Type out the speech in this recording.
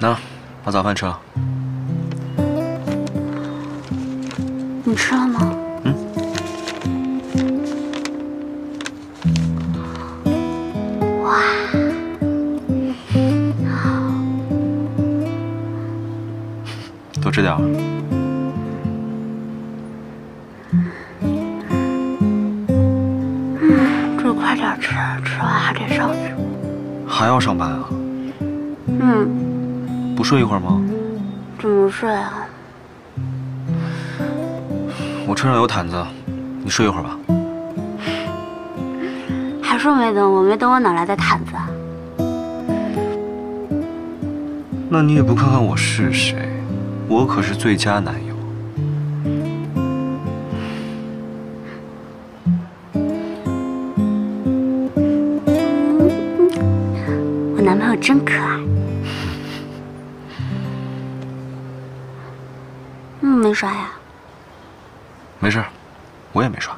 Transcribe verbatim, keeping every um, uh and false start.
拿，把早饭吃了。你吃了吗？嗯。哇！多吃点儿。嗯，这快点吃，吃完还得上去。还要上班啊？ 嗯，不睡一会儿吗？怎么睡啊？我车上有毯子，你睡一会儿吧。还说没等我，没等我哪来的毯子啊？那你也不看看我是谁，我可是最佳男友。嗯、我男朋友真可爱。 没刷呀，没事，我也没刷。